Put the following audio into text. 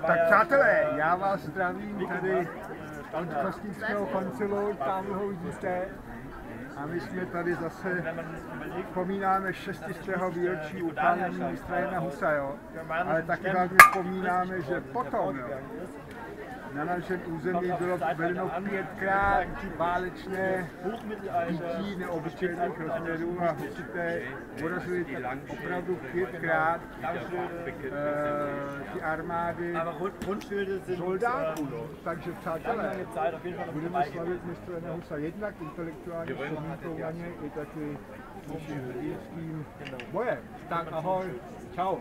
Tak přátelé, já vás zdravím tady od Kostnického koncilu, tam ho vidíte. A my jsme tady zase vzpomínáme 600. výročí upálení mistra Jana Husa, jo? Ale taky velmi vzpomínáme, že potom na našem území bylo vedeno 5krát válečné bytí neobyčejných rozměrů a husité porazili opravdu 5krát ty armády soldátů. Takže přátelé, budeme slavit mistra Jana Husa jednak intelektuálně, vzpomínkovaně i taky naším hrdinským bojem. Tak ahoj, čau.